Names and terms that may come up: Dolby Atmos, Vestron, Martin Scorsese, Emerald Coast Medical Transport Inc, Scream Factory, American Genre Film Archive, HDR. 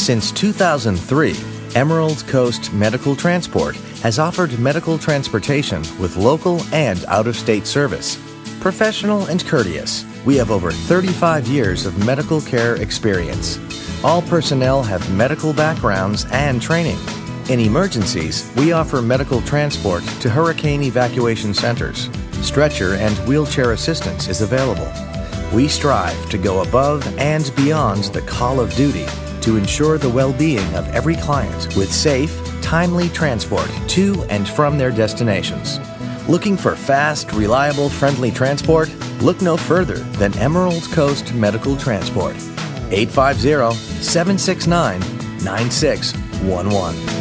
Since 2003, Emerald Coast Medical Transport has offered medical transportation with local and out-of-state service. Professional and courteous, we have over 35 years of medical care experience. All personnel have medical backgrounds and training. In emergencies, we offer medical transport to hurricane evacuation centers. Stretcher and wheelchair assistance is available. We strive to go above and beyond the call of duty to ensure the well-being of every client with safe, timely transport to and from their destinations. Looking for fast, reliable, friendly transport? Look no further than Emerald Coast Medical Transport. 850-769-9611.